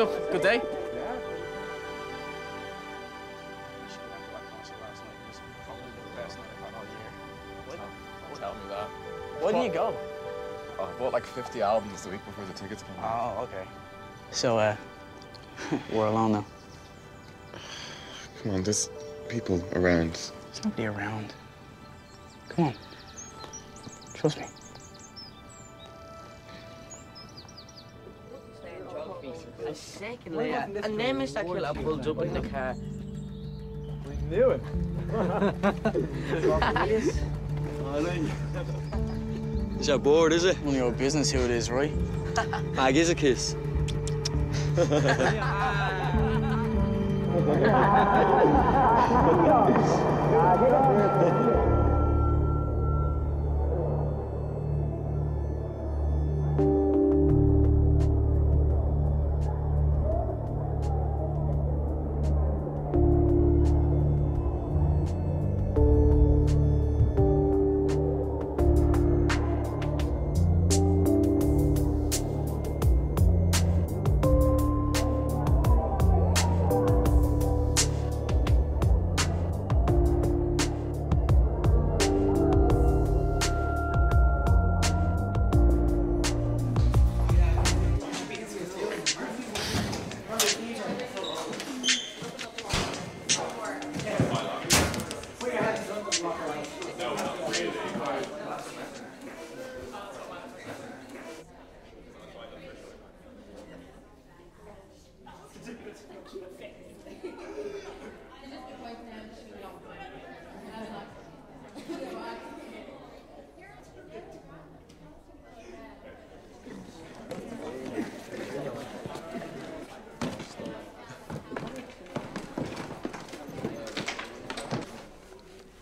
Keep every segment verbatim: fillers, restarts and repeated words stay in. up? Good day? Yeah. Tell me that. Where did you go? Oh, I bought like fifty albums the week before the tickets came out. Oh, okay. So, uh, we're alone now. Come on, there's people around. There's nobody around. Come on. Trust me. And secondly, uh, and then Mister Killer pulled up in the car. We knew him. It's your board, is it? Only your business who it is, right? I gives a kiss.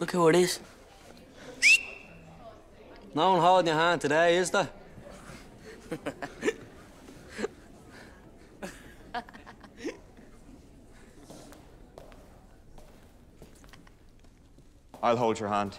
Look who it is. No one holding your hand today, is there? I'll hold your hand.